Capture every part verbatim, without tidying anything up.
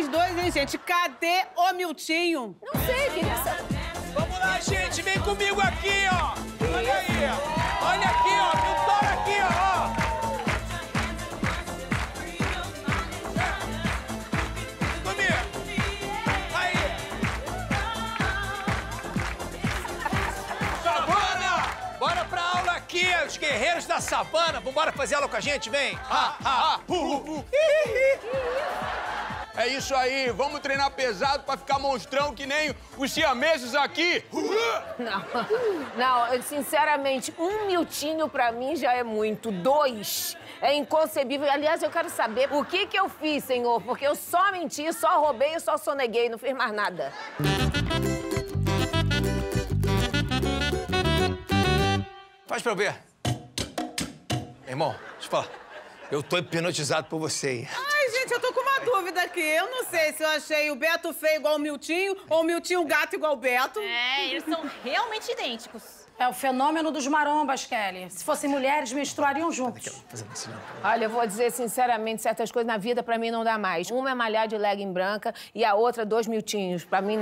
vocês dois, hein, gente? Cadê o Miltinho? Não sei, queria saber. Vamos lá, gente, vem comigo aqui, ó. Olha aí, ó. Olha aqui, ó. Milton aqui, ó. Comigo. Aí. Savana! Bora pra aula aqui, os guerreiros da savana. Vambora fazer aula com a gente, vem. Ah, ah, ah. Uh, uh. É isso aí, vamos treinar pesado pra ficar monstrão que nem os siameses aqui. Não, não, sinceramente, um Miltinho pra mim já é muito. Dois é inconcebível. Aliás, eu quero saber o que que eu fiz, senhor, porque eu só menti, só roubei e só soneguei, não fiz mais nada. Faz pra eu ver. Irmão, deixa eu falar. Eu tô hipnotizado por você. Gente, eu tô com uma dúvida aqui. Eu não sei se eu achei o Beto feio igual o Miltinho ou o Miltinho gato igual o Beto. É, eles são realmente idênticos. É o fenômeno dos marombas, Kelly. Se fossem mulheres, menstruariam juntos. Olha, eu vou dizer sinceramente, certas coisas na vida pra mim não dá mais. Uma é malhar de legging branca e a outra dois Miltinhos. Pra mim,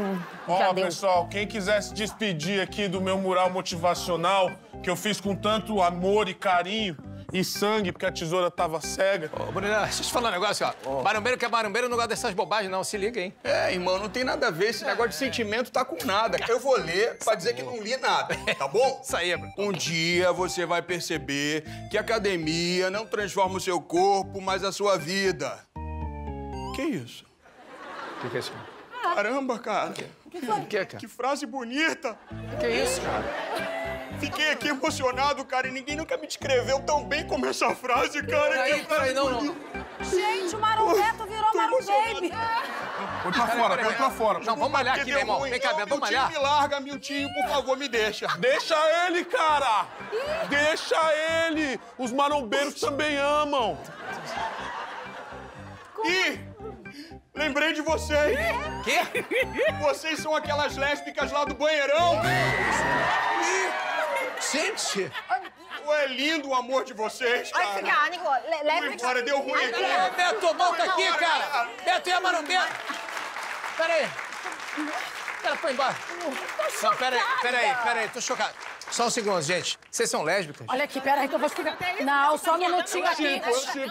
já deu. Ó, pessoal, quem quiser se despedir aqui do meu mural motivacional, que eu fiz com tanto amor e carinho, e sangue, porque a tesoura tava cega. Ô, Bruno, deixa eu te falar um negócio, ó. Oh. Marumbeiro que é marumbeiro não gosta dessas bobagens, não. Se liga, hein? É, irmão, não tem nada a ver. Esse negócio de sentimento tá com nada. Eu vou ler pra dizer que não li nada, tá bom? Isso aí, Bruno. Um dia você vai perceber que a academia não transforma o seu corpo, mas a sua vida. Que isso? O que, que é isso? Caramba, cara. O que, que, que, que é, cara? Que frase bonita. O que, que é isso, cara? Fiquei aqui emocionado, cara, e ninguém nunca me descreveu tão bem como essa frase, cara. Peraí, peraí, não, não. Gente, o Marombeto virou Marombaby. Põe pra fora, põe pra fora. Não, vamos malhar aqui, meu irmão. Vem cá, Beto, vamos malhar. Me larga, Miltinho, por favor, me deixa. Deixa ele, cara! Deixa ele! Os marombeiros também amam. Ih! Lembrei de vocês. Quê? Vocês são aquelas lésbicas lá do banheirão. Gente! É lindo o amor de vocês, cara. Olha, cara, Nico, leva embora, deu ruim. Ô, Beto, volta aqui, cara. Beto e a Marumbeto. Pera aí. Cara, põe embora. Não, pera aí, pera aí, pera aí. Tô chocado. Só um segundo, gente. Vocês são lésbicas? Olha aqui, pera aí que eu vou explicar. Não, só um minutinho aqui.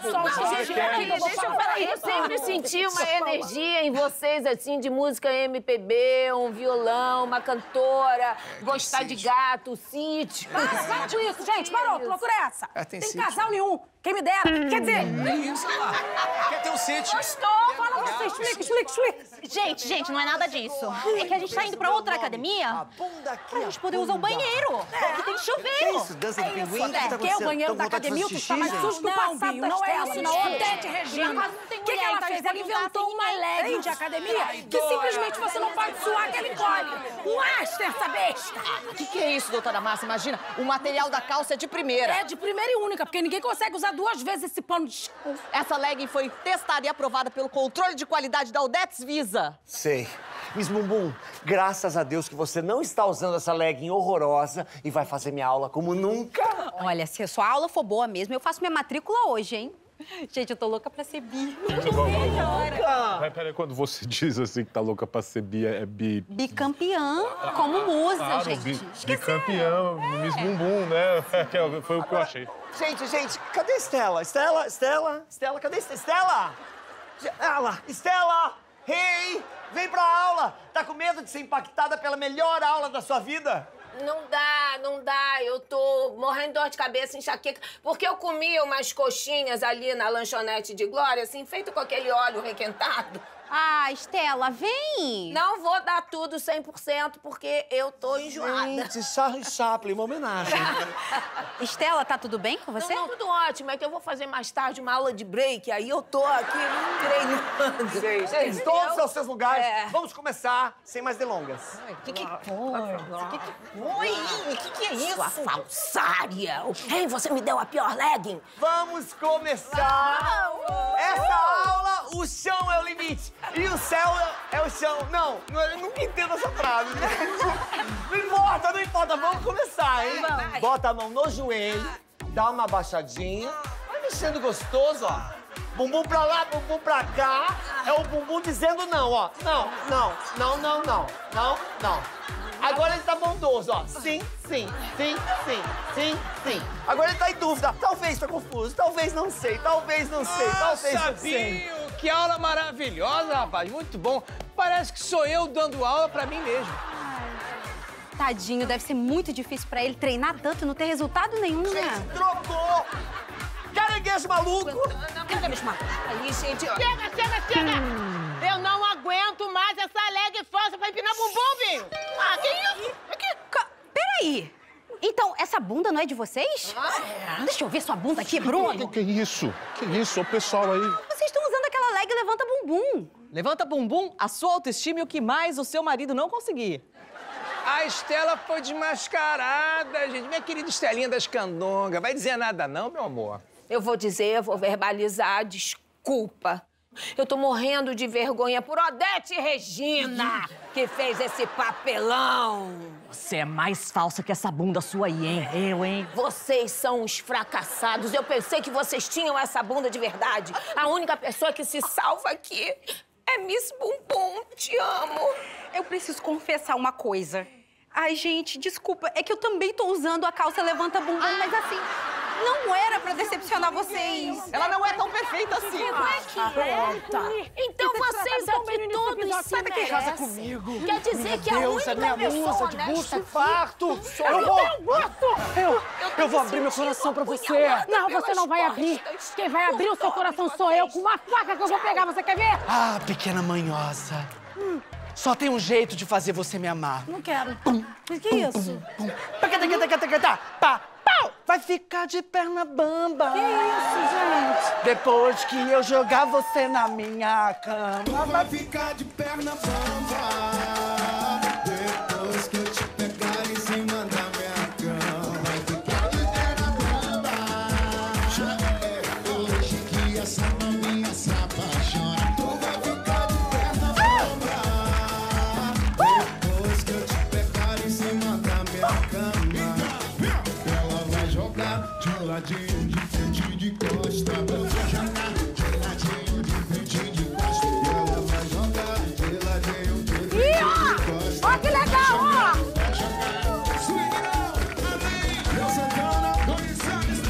Só um minutinho aqui. Deixa eu falar. Eu sempre senti uma energia em vocês, assim, de música M P B, um violão, uma cantora, gostar de gato, sítio. Para, para com isso, gente. Parou, que loucura é essa? Tem casal nenhum. Quem me dera. Quer dizer... Quer ter um sítio. Gostou? Fala você. Explica, explica, explica. Gente, gente, não é nada disso. É que a gente tá indo pra outra academia pra gente poder usar o banheiro. É. Que tem chuveiro. Isso, dança do pinguim, é. Que tá que é o banheiro da academia, tu tá mais sujo que o passado da Estela. Não é isso, não. Odete Regina. O que ela fez? Ela inventou uma legging de academia que simplesmente você não pode suar que ele colhe. Um haster, essa besta. O que que é isso, doutora Márcia? Imagina, o material da calça é de primeira. É, de primeira e única, porque ninguém consegue usar duas vezes esse pano de... Essa legging foi testada e aprovada pelo controle de qualidade da Odete Visa. Sei. Miss Bumbum, graças a Deus que você não está usando essa legging horrorosa e vai fazer minha aula como nunca. Olha, se a sua aula for boa mesmo, eu faço minha matrícula hoje, hein? Gente, eu tô louca pra ser bi. Peraí, peraí, quando você diz assim que tá louca pra ser bi, é bi... Bicampeã, como musa, claro, gente. Bi, bicampeã, é. Miss Bumbum, né? É, foi o que eu achei. Gente, gente, cadê a Estela? Estela, Estela, Estela, cadê a Estela? Estela, Estela! Hey! Vem pra aula! Tá com medo de ser impactada pela melhor aula da sua vida? Não dá, não dá. Eu tô morrendo de dor de cabeça, enxaqueca. Porque eu comia umas coxinhas ali na lanchonete de Glória, assim, feito com aquele óleo requentado. Ah, Estela, vem! Não vou dar tudo cem por cento, porque eu tô enjoada. Gente, Charlie Chaplin, uma homenagem. Estela, tá tudo bem com você? Não, não, tudo ótimo. É que eu vou fazer mais tarde uma aula de break, aí eu tô aqui treinando. Gente, gente, todos aos seus lugares. É. Vamos começar, sem mais delongas. O que que... Oi, o que que é isso? Sua falsária! Hein, você me deu a pior legging? Vamos começar! Uau. Essa aula, o chão é o limite. E o céu é o chão. Não, eu nunca entendo essa frase. Não importa, não importa. Vamos começar, hein? Vai. Bota a mão no joelho, dá uma abaixadinha. Vai mexendo gostoso, ó. Bumbum pra lá, bumbum pra cá. É o bumbum dizendo não, ó. Não, não, não, não, não, não, não. Agora ele tá bondoso, ó. Sim, sim, sim, sim, sim, sim. Agora ele tá em dúvida. Talvez tá confuso, talvez não sei, talvez não sei, talvez não sei. Nossa, Binho, que aula maravilhosa, rapaz. Muito bom. Parece que sou eu dando aula pra mim mesmo. Tadinho, deve ser muito difícil pra ele treinar tanto e não ter resultado nenhum, gente, né? Gente, trocou! Caranguejo maluco! Caranguejo maluco! Aí, gente, ó. Chega, chega, chega! Hum. Eu não aguento mais essa leg falsa pra empinar bumbum, Binho! Ah, que isso? Que... Peraí! Então, essa bunda não é de vocês? Ah, é? Deixa eu ver sua bunda aqui, Bruno! Que, que isso? Que isso? O pessoal aí... Vocês estão usando aquela leg levanta bumbum. Levanta bumbum, a sua autoestima e o que mais o seu marido não conseguir. A Estela foi desmascarada, gente. Minha querida Estelinha das Candongas, vai dizer nada não, meu amor? Eu vou dizer, eu vou verbalizar, desculpa. Eu tô morrendo de vergonha por Odete Regina, que fez esse papelão. Você é mais falsa que essa bunda sua aí, hein? Eu, hein? Vocês são uns fracassados. Eu pensei que vocês tinham essa bunda de verdade. A única pessoa que se salva aqui é Miss Bumbum. Te amo. Eu preciso confessar uma coisa. Ai, gente, desculpa, é que eu também tô usando a calça levanta bumbum, mas assim, não era pra decepcionar vocês. Ela não é tão perfeita assim. Como é que é? Então vocês aqui todos se merecem. Quer dizer que a única pessoa honesta aqui... Eu vou... Eu, eu vou abrir meu coração pra você. Não, você não vai abrir. Quem vai abrir o seu coração sou eu, com uma faca que eu vou pegar, você quer ver? Ah, pequena manhosa. Hum. Só tem um jeito de fazer você me amar. Não quero. Pum, Mas que pum, isso? Pum, pum. Pá, pau! Vai ficar de perna bamba. Que isso, gente? Depois que eu jogar você na minha cama. Tu vai ficar de perna bamba. Depois que eu te pegar em cima da minha cama. Vai ficar de perna bamba. Já é hoje que essa maminha se apaixona. Tu vai ficar de perna bamba. Geladinho de frente de costa, eu vou jogar. Geladinho de frente de costa, ela vai jogar. Geladinho de frente de costa. Ó, que legal, ó! Eu sacana,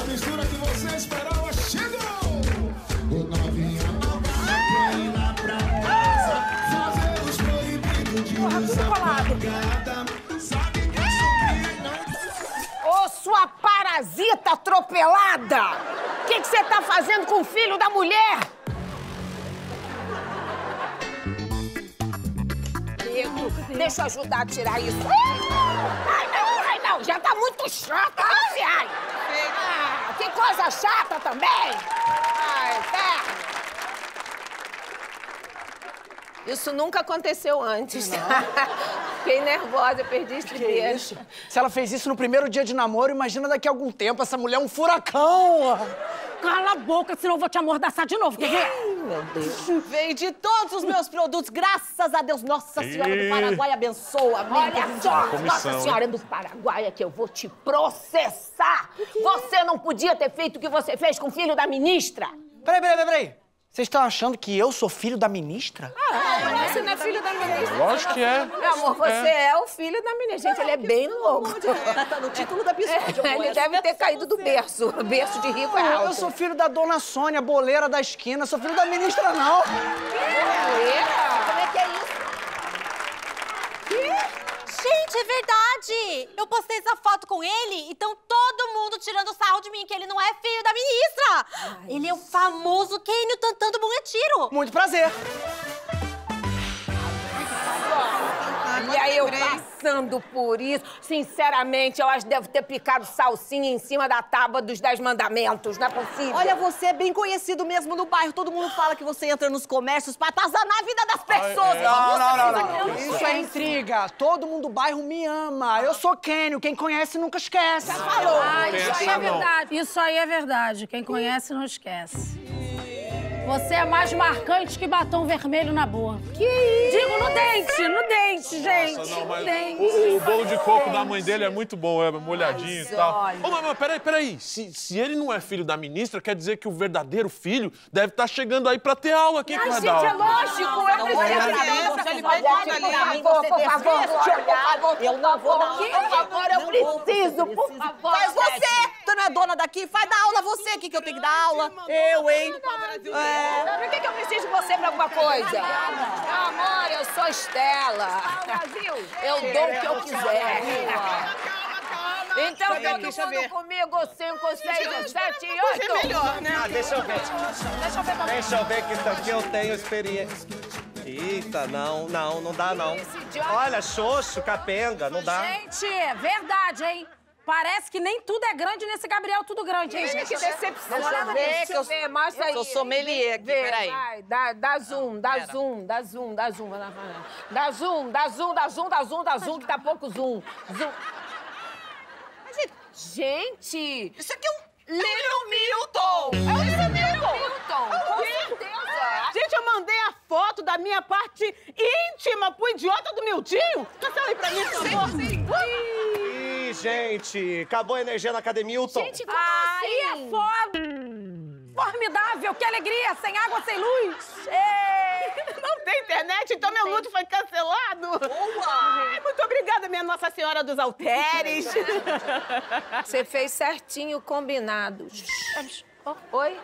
a mistura que você esperava chegou. O novinho não vai ir lá pra casa. Fazer os proibidos de desapagar. Sua parasita atropelada! O que você tá fazendo com o filho da mulher? Diego, deixa eu ajudar a tirar isso. Ai, não, ai, não! Já tá muito chata, ai, ai! Ah, que coisa chata também! Ai, tá. Isso nunca aconteceu antes. Não. Fiquei nervosa, eu perdi a estribeira. Se ela fez isso no primeiro dia de namoro, imagina daqui a algum tempo, essa mulher é um furacão. Cala a boca, senão eu vou te amordaçar de novo, quer ver? Meu Deus. Vendi todos os meus produtos, graças a Deus. Nossa Senhora e... do Paraguai abençoa. Olha só, Nossa Senhora do Paraguai é que eu vou te processar. Que? Você não podia ter feito o que você fez com o filho da ministra. Peraí, peraí, peraí. Vocês estão achando que eu sou filho da ministra? Ah, é, né? Você não é filho da ministra. Lógico que é. Meu amor, você é, é o filho da ministra. Gente, é, ele é bem louco. Tá no título da pessoa. É, ele deve ter caído do berço. O berço de rico é alto. Eu sou filho da dona Sônia, boleira da esquina. Sou filho da ministra, não. Que? Boleira? Como é que é isso? Que? Gente, é verdade! Eu postei essa foto com ele, então todo mundo tirando sarro de mim, que ele não é filho da ministra! Ai. Ele é o famoso Kênio tantando bom retiro! Muito prazer! E aí eu passando por isso, sinceramente, eu acho que devo ter picado salsinha em cima da tábua dos Dez Mandamentos, não é possível? Olha, você é bem conhecido mesmo no bairro, todo mundo fala que você entra nos comércios pra atazanar a vida das pessoas. Ai, é. Não, não, não, não, não. Isso é intriga, todo mundo do bairro me ama, eu sou Kênio, quem conhece nunca esquece. Já falou. Ah, isso aí é verdade. Isso aí é verdade, quem conhece não esquece. Você é mais marcante que batom vermelho na boca. Que isso? Digo, no dente, no dente, gente. Nossa, não, mas dente. O, o bolo de coco da mãe dele é muito bom, é molhadinho mas e tal. Olha. Ô, mamãe, peraí, peraí. Se, se ele não é filho da ministra, quer dizer que o verdadeiro filho deve estar chegando aí pra ter aula aqui com a gente, é lógico. Eu preciso saber. Eu não vou dar aula. Agora eu preciso, por favor. Mas você, dona dona daqui, vai dar aula você aqui que eu tenho que dar aula. Eu, hein? É. Não, por que, que eu preciso de você pra alguma coisa? Ah, mãe, eu sou Estela. Eu dou o que eu quiser. Então, todo mundo comigo, cinco, seis, sete e oito. É melhor, né? Ah, deixa eu ver. Deixa eu ver pra mim. Deixa eu ver que isso aqui eu tenho experiência. Eita, não, não, não dá, não. Olha, xoxo, capenga, não dá. Gente, é verdade, hein? Parece que nem tudo é grande nesse Gabriel, tudo grande, hein? Que decepção. Deixa eu ver, mostra aí. Eu sou sommelier aqui, peraí. Vai, dá, dá zoom, dá zoom, dá zoom, dá zoom. Dá zoom, dá zoom, dá zoom, dá zoom, dá zoom, que tá pouco zoom. Zoom. Gente! Isso aqui é um... Little Milton! É o Little Milton! Com certeza! Gente, eu mandei a foto da minha parte íntima pro idiota do Miltinho! Cancela aí pra mim, por favor! Gente, acabou a energia na academia, Milton. Gente, como assim? Aí é foda! Formidável, que alegria! Sem água, sem luz! É. Não tem internet, então meu luto foi cancelado! Boa! Muito obrigada, minha Nossa Senhora dos Halteres! Você fez certinho, combinado. Oi?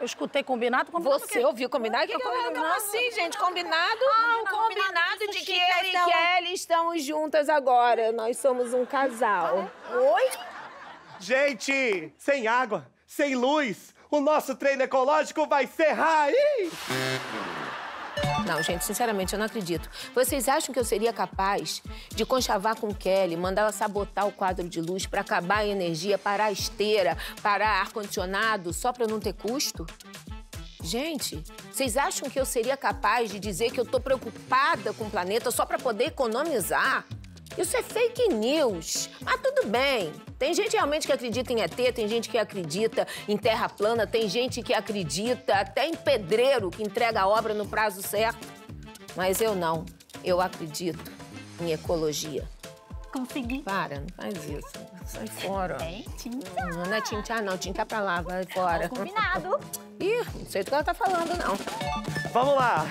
Eu escutei combinado, combinado. Você porque... ouviu combinado? Que, que, que eu combinado? Não, assim, gente, combinado. Ah, um combinado, combinado de que Kelly e Kelly estamos juntas agora. Nós somos um casal. Ah, é? Oi? Gente, sem água, sem luz, o nosso treino ecológico vai ser raiz. Não, gente, sinceramente, eu não acredito. Vocês acham que eu seria capaz de conchavar com Kelly, mandar ela sabotar o quadro de luz pra acabar a energia, parar a esteira, parar ar-condicionado, só pra não ter custo? Gente, vocês acham que eu seria capaz de dizer que eu tô preocupada com o planeta só pra poder economizar? Isso é fake news, mas tudo bem. Tem gente realmente que acredita em E T, tem gente que acredita em terra plana, tem gente que acredita até em pedreiro que entrega a obra no prazo certo. Mas eu não, eu acredito em ecologia. Consegui. Para, não faz isso. Sai fora. É tinta. Não, não é tinta, não. Tinta pra lá, vai fora. Não, combinado. Ih, não sei do que ela tá falando, não. Vamos lá,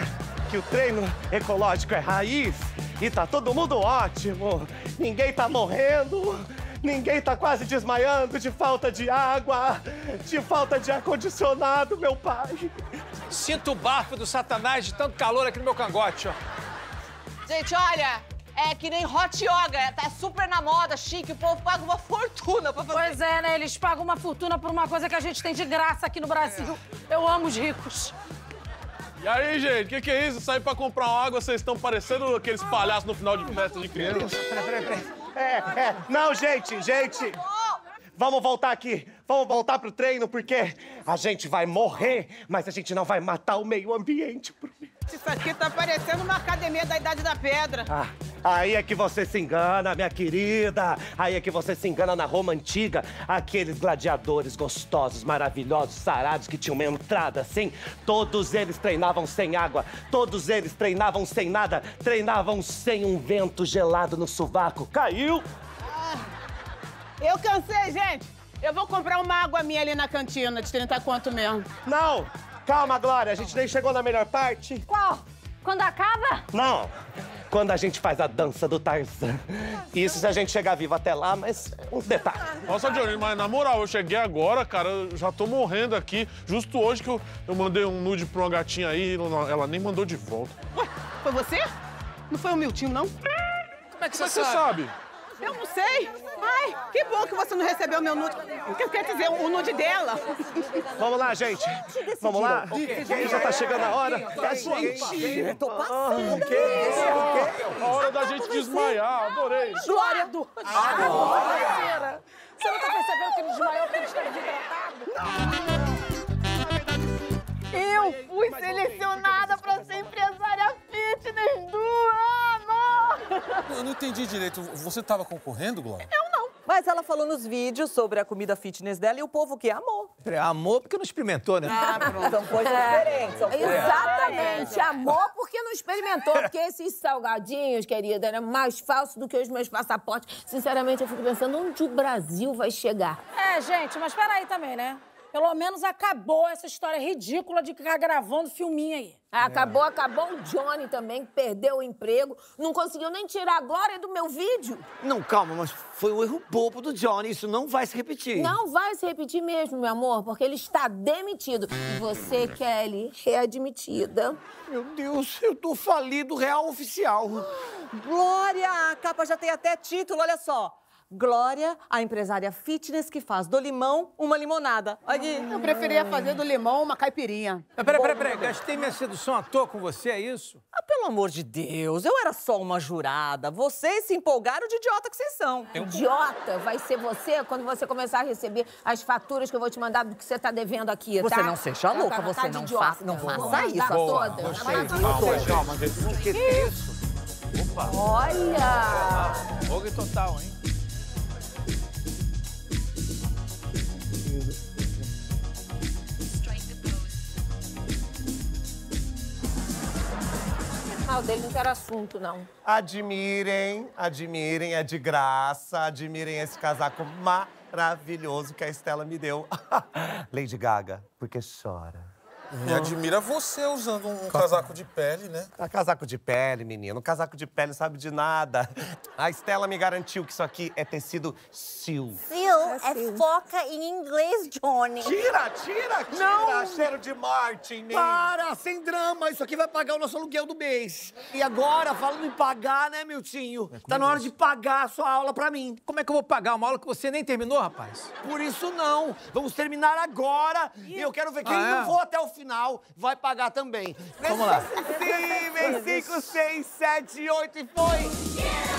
que o treino ecológico é raiz. E tá todo mundo ótimo, ninguém tá morrendo, ninguém tá quase desmaiando de falta de água, de falta de ar-condicionado, meu pai. Sinto o bafo do satanás de tanto calor aqui no meu cangote, ó. Gente, olha, é que nem hot yoga, tá super na moda, chique, o povo paga uma fortuna pra fazer. Pois é, né, eles pagam uma fortuna por uma coisa que a gente tem de graça aqui no Brasil. É. Eu amo os ricos. E aí, gente, o que, que é isso? Saí pra comprar água, vocês estão parecendo aqueles palhaços no final de festa de criança. Peraí, peraí, peraí. É, é. Não, gente, gente. Vamos voltar aqui. Vamos voltar pro treino, porque a gente vai morrer, mas a gente não vai matar o meio ambiente. Isso aqui tá parecendo uma academia da Idade da Pedra. Ah, aí é que você se engana, minha querida. Aí é que você se engana na Roma Antiga. Aqueles gladiadores gostosos, maravilhosos, sarados, que tinham uma entrada assim, todos eles treinavam sem água, todos eles treinavam sem nada, treinavam sem um vento gelado no sovaco. Caiu! Ah, eu cansei, gente. Eu vou comprar uma água minha ali na cantina, de trinta conto mesmo. Não! Calma, Glória, a gente nem chegou na melhor parte. Qual? Quando acaba? Não! Quando a gente faz a dança do Tarzan. Isso se a gente chegar vivo até lá, mas uns detalhes. Nossa, Johnny, mas na moral, eu cheguei agora, cara, eu já tô morrendo aqui. Justo hoje que eu, eu mandei um nude pra uma gatinha aí, ela nem mandou de volta. Ué, foi você? Não foi o Miltinho, não? Como é que você, você sabe? sabe? Eu não sei. Ai, que bom que você não recebeu meu nude. Quer dizer, o nude dela. Vamos lá, gente. Vamos lá. Já tá chegando a hora. Gente, tô passando. O que é isso? A hora da gente desmaiar. Adorei. Glória do... Agora! Você não tá percebendo que ele desmaiou porque ele está desidratado? Eu fui selecionada pra ser empresária fitness do... Eu não entendi direito. Você tava concorrendo, Glória? Eu não. Mas ela falou nos vídeos sobre a comida fitness dela e o povo que amou. Amor porque não experimentou, né? Ah, pronto. São coisas diferentes. São coisas exatamente. É. Amor porque não experimentou. Porque esses salgadinhos, querida, eram mais falsos do que os meus passaportes. Sinceramente, eu fico pensando onde o Brasil vai chegar. É, gente, mas peraí também, né? Pelo menos acabou essa história ridícula de ficar gravando filminho aí. Ah, acabou, é. acabou o Johnny também, que perdeu o emprego. Não conseguiu nem tirar a Glória do meu vídeo. Não, calma, mas foi um erro bobo do Johnny. Isso não vai se repetir. Não vai se repetir mesmo, meu amor, porque ele está demitido. E você, Kelly, readmitida. Meu Deus, eu tô falido, real oficial. Glória, a capa já tem até título, olha só. Glória, a empresária fitness que faz do limão uma limonada. Olha. Eu preferia fazer do limão uma caipirinha. Peraí, peraí, peraí. Gastei minha sedução à toa com você, é isso? Ah, pelo amor de Deus, eu era só uma jurada. Vocês se empolgaram de idiota que vocês são. Eu... Idiota vai ser você quando você começar a receber as faturas que eu vou te mandar do que você tá devendo aqui, tá? Você não seja louca, você não faça, não faça isso. Calma, gente, que é isso? Opa! Olha! Fogo total, hein? O dele não era assunto, não. Admirem, admirem, é de graça. Admirem esse casaco maravilhoso que a Estela me deu. Lady Gaga, porque chora. Me admira você usando um casaco de pele, né? Ah, casaco de pele, menino. Um casaco de pele sabe de nada. A Estela me garantiu que isso aqui é tecido sil. Sil é, é foca em inglês, Johnny. Tira, tira, tira. Não. Cheiro de Martin. Para, sem drama. Isso aqui vai pagar o nosso aluguel do mês. E agora, falando em pagar, né, Miltinho? É, tá na hora de pagar a sua aula pra mim. Como é que eu vou pagar uma aula que você nem terminou, rapaz? Por isso não. Vamos terminar agora. E eu quero ver quem ah, é? não vou até o final. Final, vai pagar também. Vamos lá. Sim, cinco, seis, sete, oito e foi! Yeah!